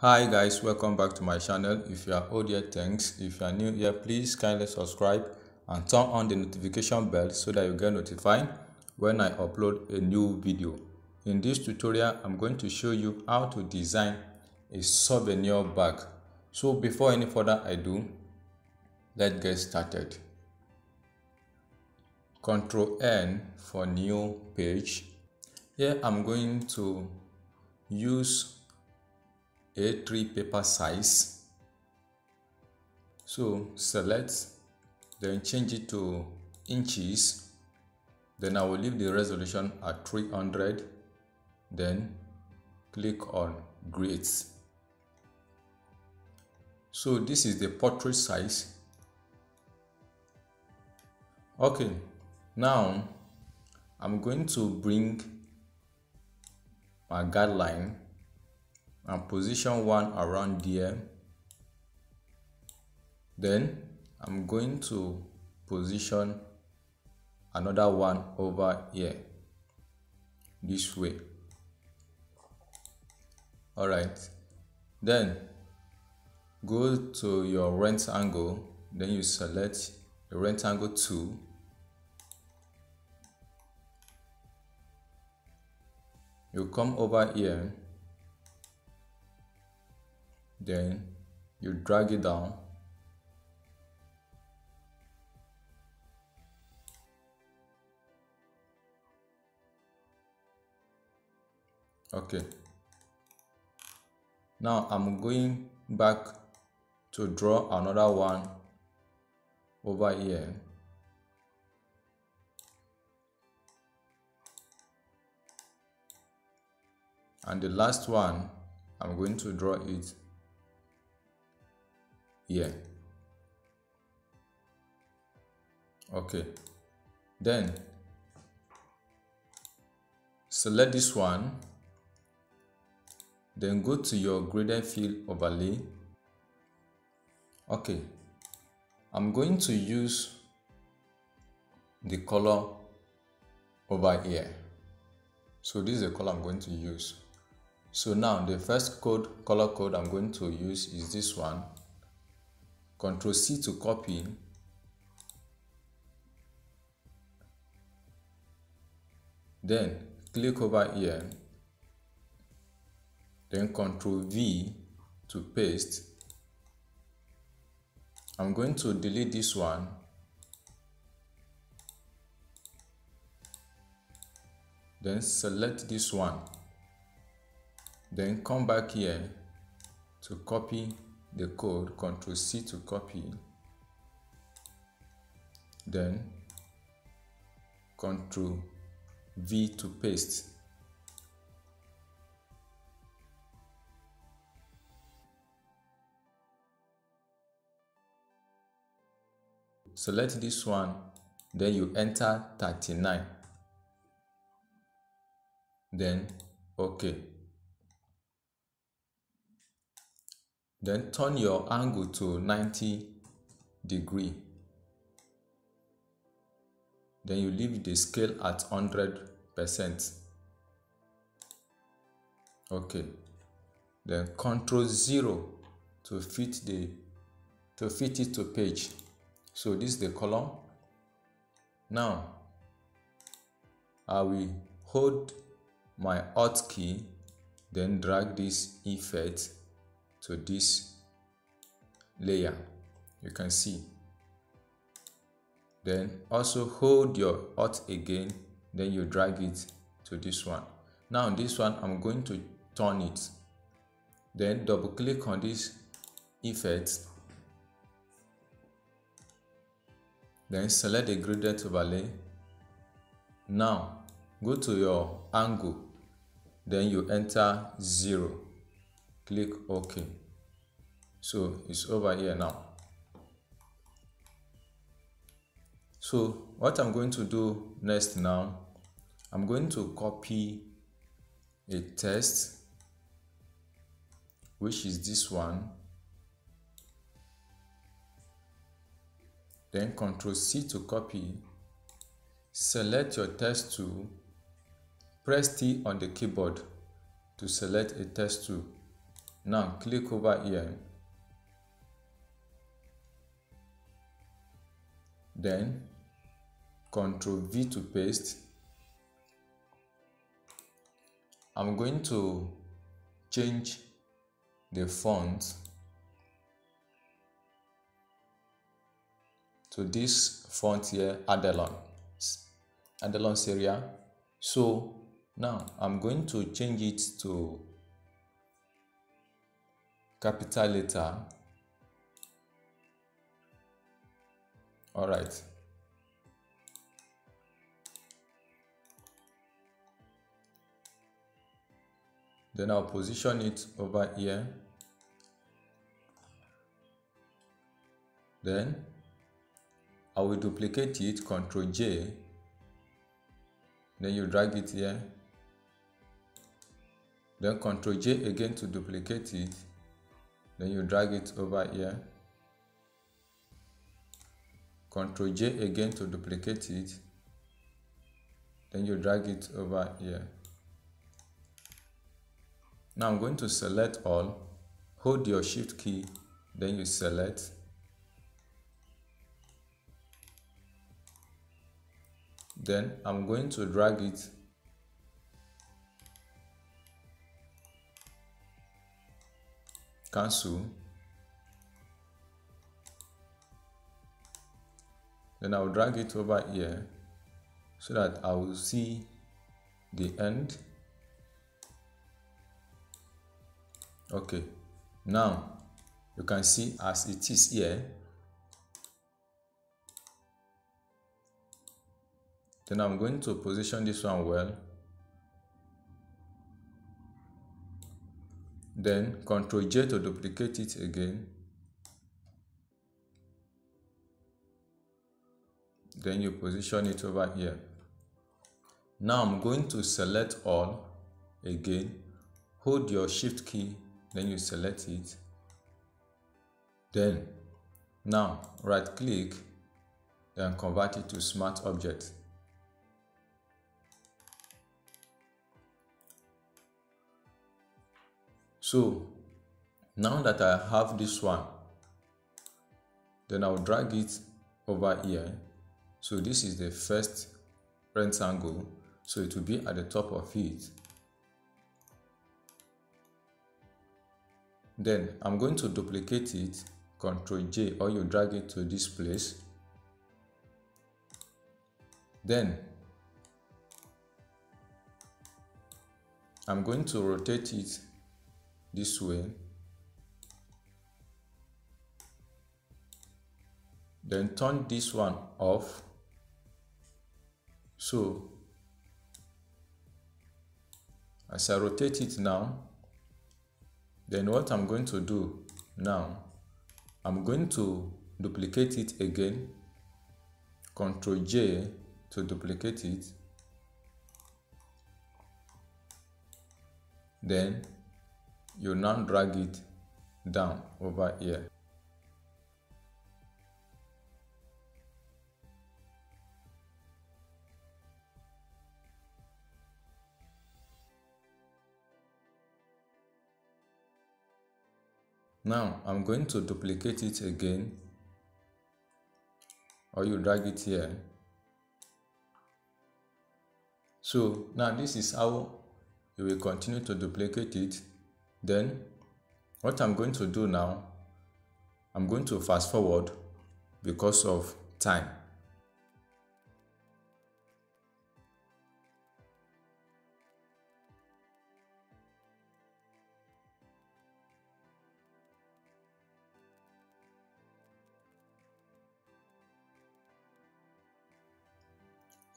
Hi guys, welcome back to my channel. If you are old here, thanks. If you are new here, please kindly subscribe and turn on the notification bell so that you get notified when I upload a new video. In this tutorial, I'm going to show you how to design a souvenir bag. So before any further ado, let's get started. Ctrl+N for new page. Here I'm going to use A3 paper size, so select, then change it to inches, then I will leave the resolution at 300, then click on grid. So this is the portrait size. Okay, now I'm going to bring my guideline and position one around here. Then I'm going to position another one over here this way. All right, then go to your rectangle, then you select the rectangle 2, you come over here, then you drag it down, okay. Now I'm going back to draw another one over here. And the last one, I'm going to draw it here. Okay, then select this one, then go to your gradient fill overlay. Okay, I'm going to use the color over here. So this is the color I'm going to use. So now the first color code I'm going to use is this one. Ctrl C to copy, then click over here, then Ctrl V to paste. I'm going to delete this one, then select this one, then come back here to copy the code, Ctrl C to copy, then Ctrl V to paste. Select this one, then you enter 39, then OK. Then turn your angle to 90 degrees. Then you leave the scale at 100%. Okay. Then Ctrl 0 to fit it to page. So this is the column. Now I will hold my Alt key, then drag this effect to this layer, you can see. Then also hold your Alt again, then you drag it to this one. Now this one I'm going to turn it, then double click on this effect, then select the gradient overlay. Now go to your angle, then you enter 0. Click OK. So it's over here now. So what I'm going to do next now, I'm going to copy a text, which is this one. Then Ctrl C to copy. Select your text tool. Press T on the keyboard to select a text tool. Now click over here, then Ctrl V to paste. I'm going to change the font to this font here, Adelon Serifa. So now I'm going to change it to capital letter. All right. Then I'll position it over here. Then I will duplicate it, Ctrl J. Then you drag it here. Then Ctrl J again to duplicate it. Then you drag it over here. Ctrl J again to duplicate it. Then you drag it over here. Now I'm going to select all, hold your shift key, then you select, then I'm going to drag it, cancel, then I'll drag it over here so that I will see the end. Okay, now you can see as it is here. Then I'm going to position this one well. Then Ctrl J to duplicate it again. Then you position it over here. Now I'm going to select all again. Hold your shift key. Then you select it. Then now right click, then convert it to smart object. So now that I have this one, then I'll drag it over here. So this is the first rectangle, so it will be at the top of it. Then I'm going to duplicate it, Ctrl J, or you drag it to this place. Then I'm going to rotate it this way. Then turn this one off. So as I rotate it now, then what I'm going to do now, I'm going to duplicate it again, Ctrl J to duplicate it, then you now drag it down over here. Now I'm going to duplicate it again, or you drag it here. So now this is how you will continue to duplicate it. Then what I'm going to do now, I'm going to fast forward because of time.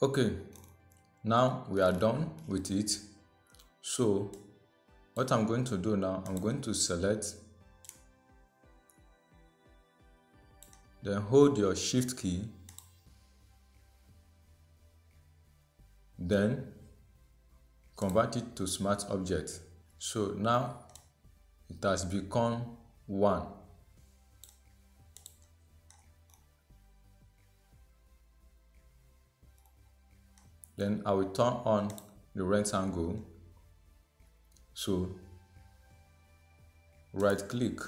Okay, now we are done with it. So what I'm going to do now, I'm going to select, then hold your shift key, then convert it to smart object. So now it has become one. Then I will turn on the rectangle. So right click,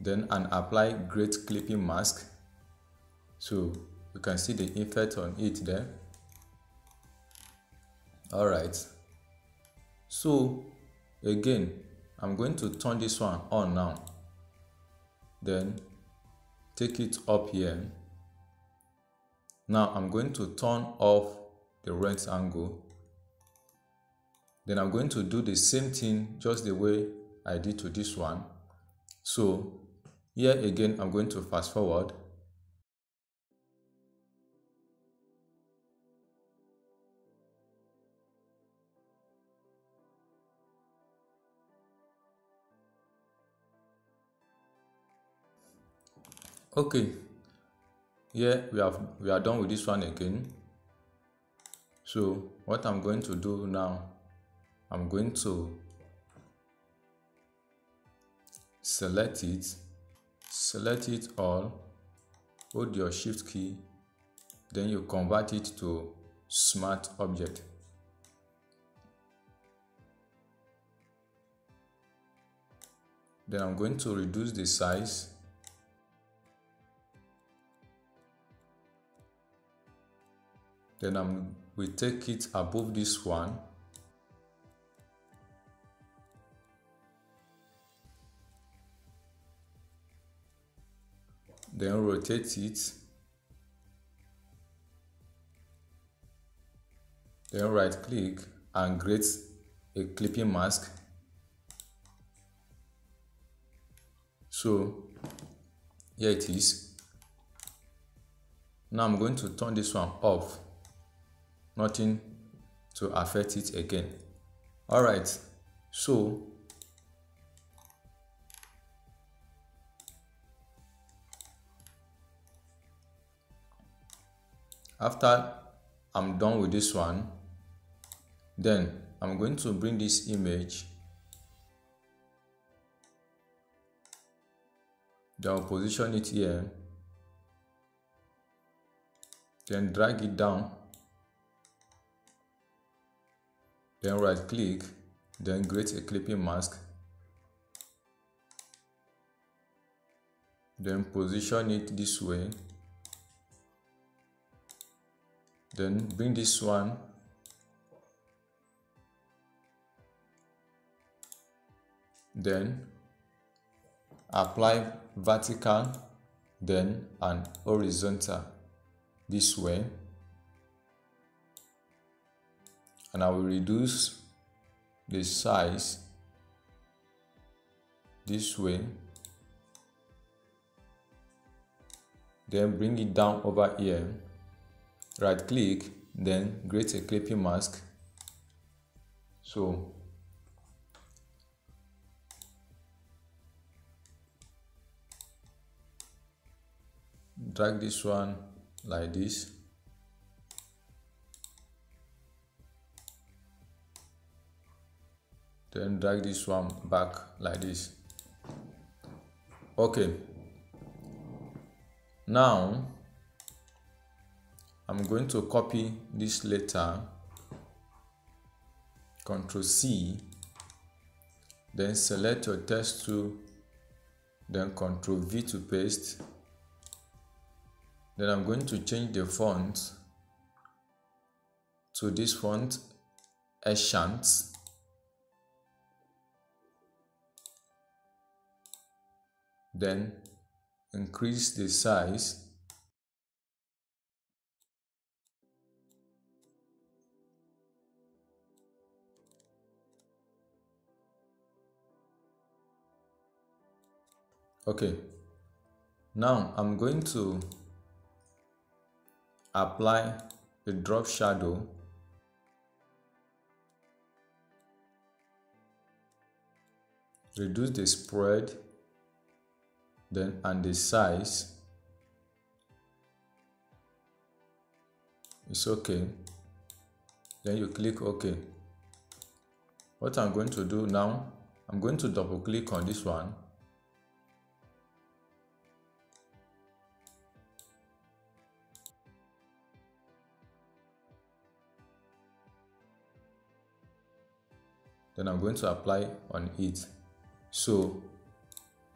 then and apply great clipping mask. So you can see the effect on it there. Alright, so again I'm going to turn this one on now, then take it up here. Now I'm going to turn off the rectangle, then I'm going to do the same thing just the way I did to this one. So here again I'm going to fast forward. Okay, yeah, we are done with this one again. So what I'm going to do now, I'm going to select it all, hold your shift key, then you convert it to smart object. Then I'm going to reduce the size. Then we take it above this one. Then rotate it. Then right click and create a clipping mask. So here it is. Now I'm going to turn this one off. Nothing to affect it again. All right, so after I'm done with this one, then I'm going to bring this image down, position it here, then drag it down. Then right click, then create a clipping mask, then position it this way, then bring this one then apply vertical then and horizontal this way. And I will reduce the size this way, then bring it down over here, right click, then create a clipping mask. So drag this one like this. Then drag this one back like this. Okay, now I'm going to copy this letter, Ctrl C, then select your text tool, then Ctrl V to paste. Then I'm going to change the font to this font, Ashant. Then increase the size, okay. Now I'm going to apply the drop shadow. Reduce the spread. Then and the size is okay. Then you click OK. What I'm going to do now, I'm going to double click on this one. Then I'm going to apply on it. So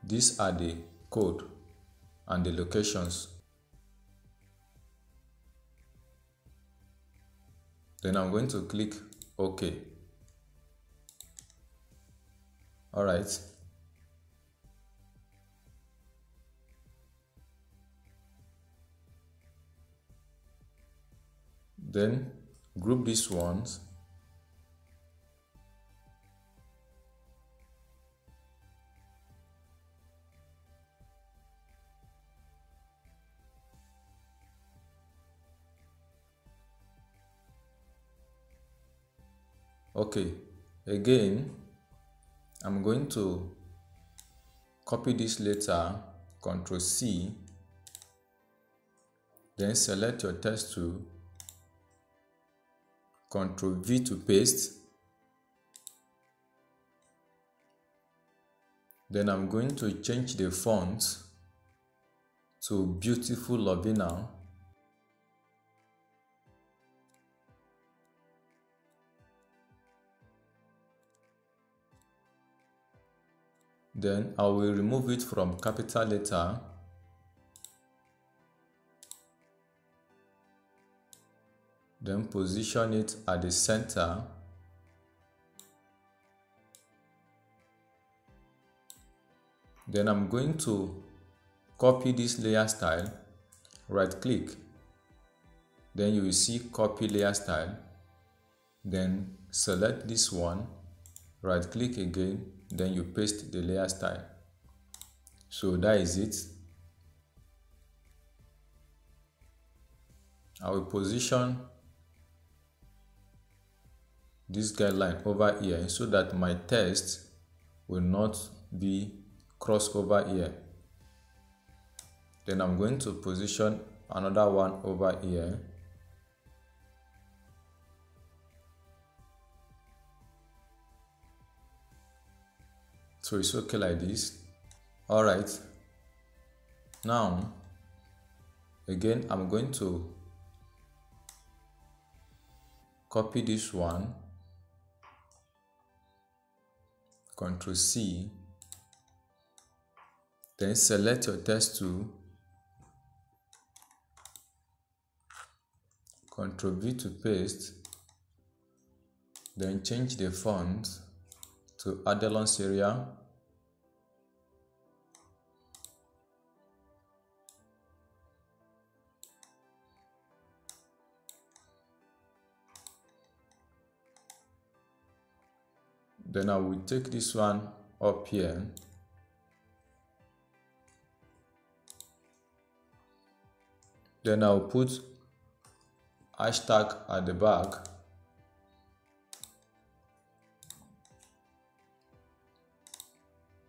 These are the code and the locations. Then I'm going to click OK. All right. Then group these ones. Okay, again, I'm going to copy this letter, Ctrl C, then select your text tool, Ctrl V to paste. Then I'm going to change the font to Beautiful Lovina. Then I will remove it from capital letter. Then position it at the center. Then I'm going to copy this layer style. Right click. Then you will see copy layer style. Then select this one. Right click again. Then you paste the layer style. So that is it. I will position this guideline over here so that my text will not be crossed over here. Then I'm going to position another one over here. So it's okay like this. All right. Now, again, I'm going to copy this one. Ctrl C. Then select your text tool. Ctrl V to paste. Then change the font to Adelon Serifa. Then I will take this one up here. Then I'll put hashtag at the back.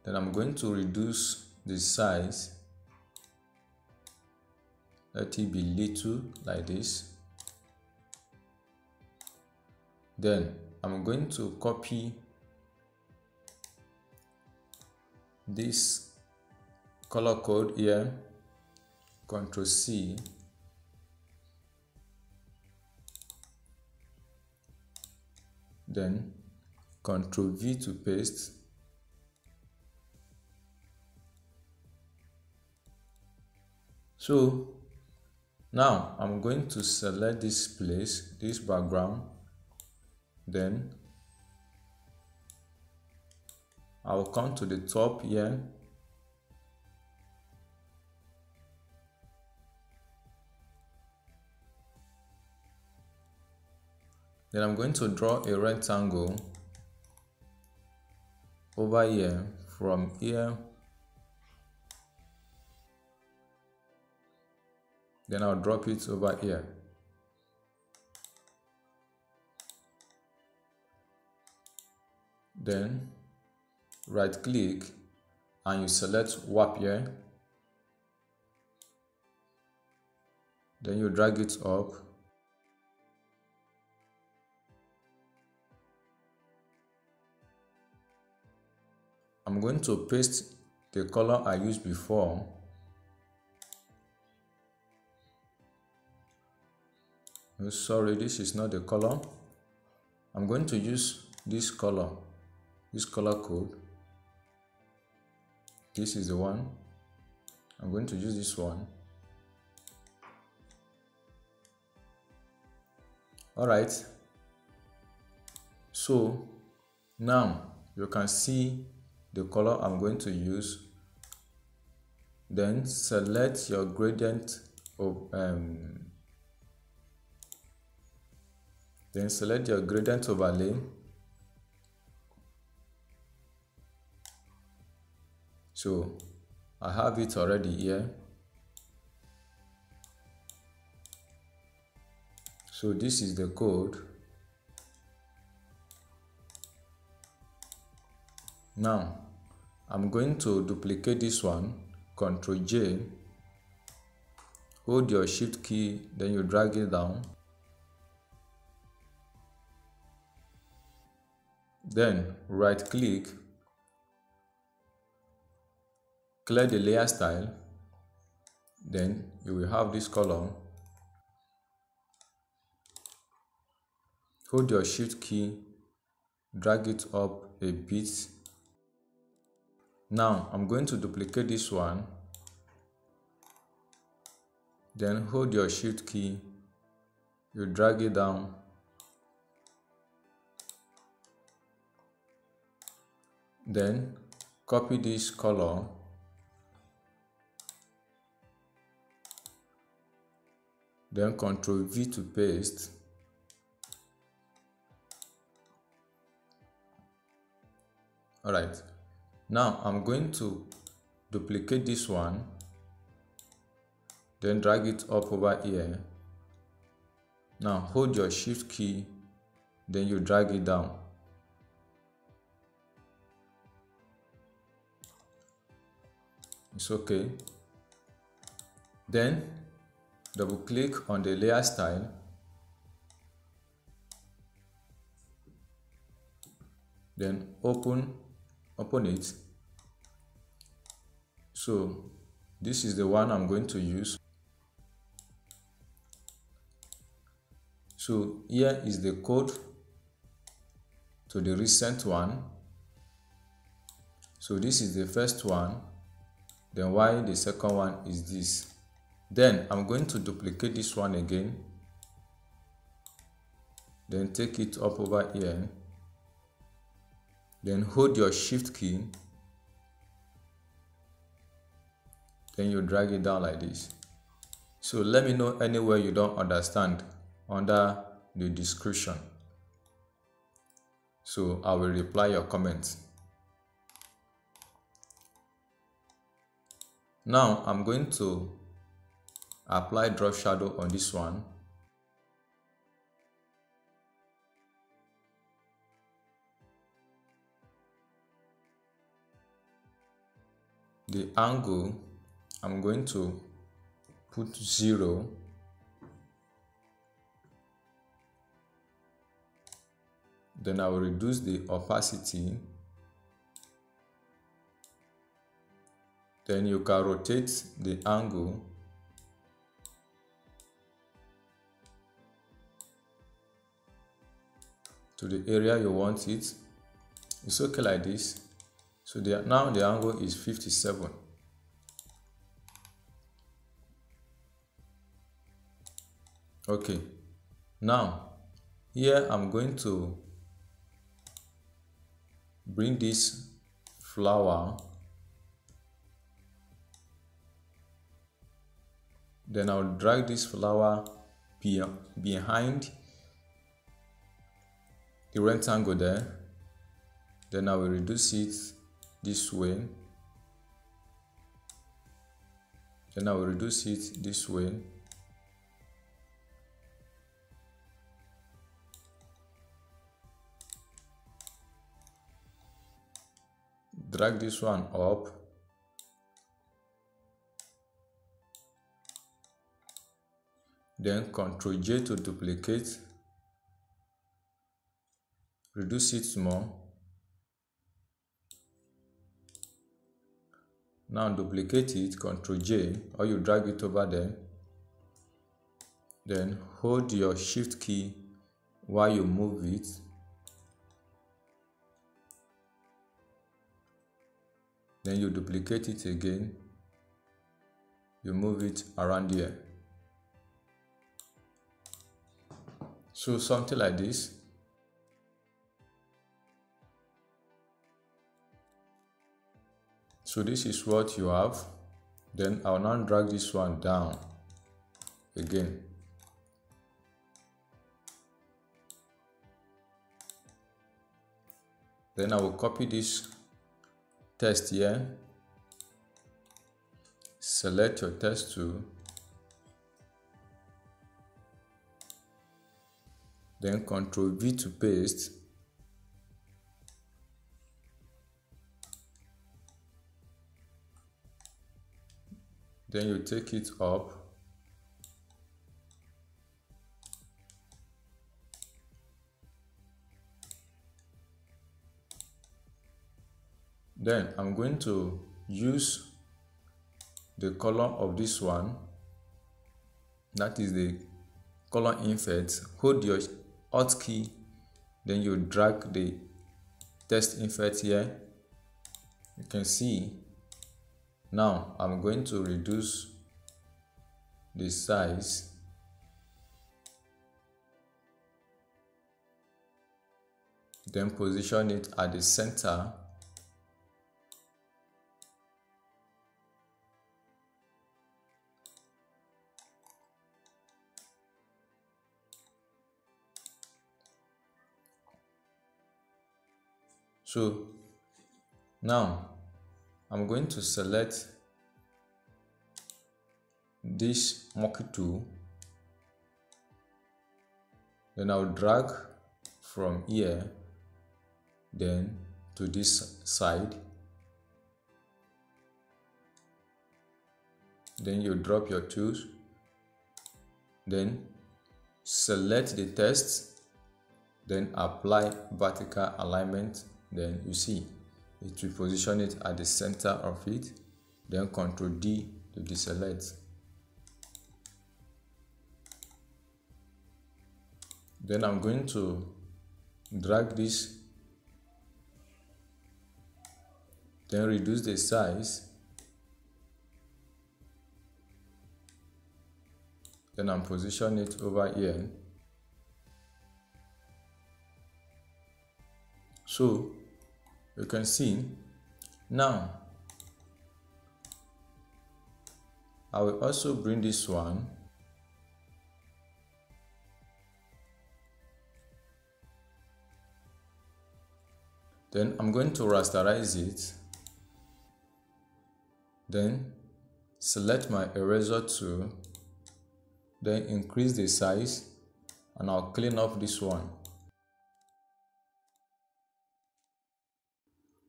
Then I'm going to reduce the size. Let it be little like this. Then I'm going to copy this color code here, Ctrl C, then Ctrl V to paste. So now I'm going to select this place, this background, then I will come to the top here. Then I'm going to draw a rectangle over here, from here. Then I'll drop it over here. Then right click and you select warp here. Then you drag it up. I'm going to paste the color I used before. Oh, sorry, this is not the color. I'm going to use this color code. This is the one. I'm going to use this one. All right. So now you can see the color I'm going to use. Then select your gradient of overlay. So I have it already here. So this is the code. Now I'm going to duplicate this one. Ctrl J, hold your shift key, then you drag it down. Then right click, clear the layer style. Then you will have this column. Hold your shift key, drag it up a bit. Now I'm going to duplicate this one. Then hold your shift key, you drag it down. Then copy this color. Then Ctrl V to paste. All right. Now I'm going to duplicate this one, then drag it up over here. Now hold your shift key, then you drag it down. It's okay. Then double click on the layer style. Then open it. So this is the one I'm going to use. So here is the code to the recent one. So this is the first one. Then why the second one is this. Then I'm going to duplicate this one again. Then take it up over here. Then hold your shift key. Then you drag it down like this. So let me know anywhere you don't understand under the description. So I will reply your comments. Now I'm going to apply drop shadow on this one. The angle, I'm going to put 0. Then I will reduce the opacity. Then you can rotate the angle. To the area you want it. It's okay like this. So now the angle is 57. Okay. Now here I'm going to bring this flower. Then I'll drag this flower behind the rectangle there. Then I will reduce it this way. Then I will reduce it this way. Drag this one up. Then Ctrl J to duplicate. Reduce it more. Now duplicate it, Ctrl J, or you drag it over there. Then hold your shift key while you move it. Then you duplicate it again. You move it around here. So something like this. So this is what you have. Then I'll now drag this one down again. Then I will copy this text here. Select your text tool. Then Ctrl V to paste. Then you take it up. Then I'm going to use the color of this one, that is the color infect. Hold your Alt key, then you drag the text infect here. You can see now I'm going to reduce the size. Then position it at the center. So now I'm going to select this marquee tool. Then I'll drag from here then to this side. Then you drop your tools. Then select the text. Then apply vertical alignment. Then you see it will position it at the center of it. Then Ctrl D to deselect. Then I'm going to drag this, then reduce the size. Then I'm positioning it over here. So you can see now I will also bring this one. Then I'm going to rasterize it. Then select my eraser tool. Then increase the size and I'll clean up this one.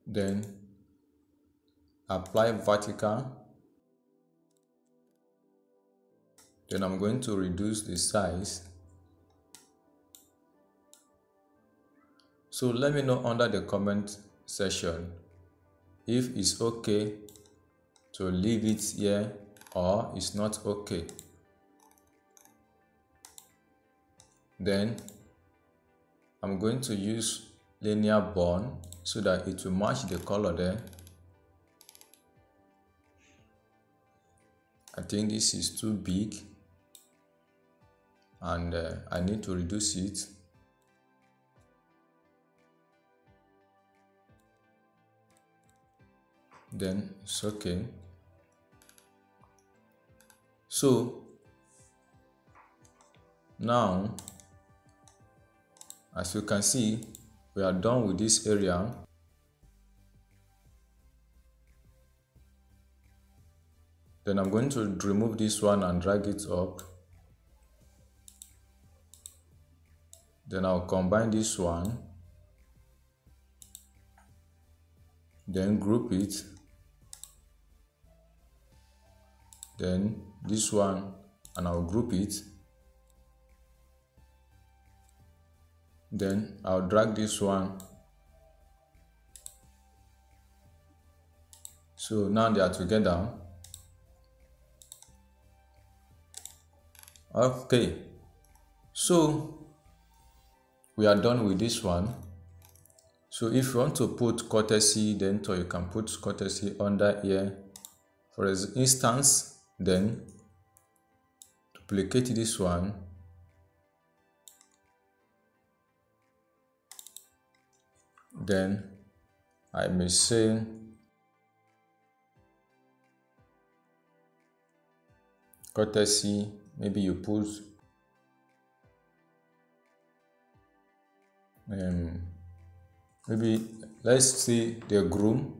Then apply vertical. Then I'm going to reduce the size. So let me know under the comment section if it's okay to leave it here or it's not okay. Then I'm going to use linear bone so that it will match the color there. I think this is too big and I need to reduce it. Then it's okay. So now, as you can see, we are done with this area. Then I'm going to remove this one and drag it up. Then I'll combine this one. Then group it. Then this one and I'll group it. Then I'll drag this one. So now they are together. Okay, so we are done with this one. So So if you want to put courtesy, then you can put courtesy under here. For instance, then duplicate this one, then I may say courtesy, maybe you put maybe let's see the groom,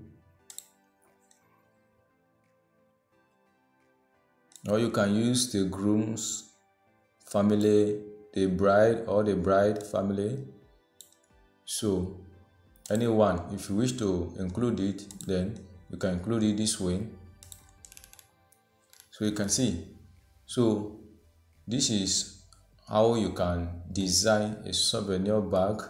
or you can use the groom's family, the bride or the bride family. So anyone, if you wish to include it, then you can include it this way. So you can see, so this is how you can design a souvenir bag.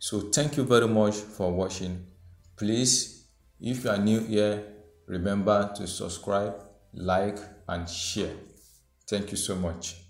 So thank you very much for watching. Please, if you are new here, remember to subscribe, like and share. Thank you so much.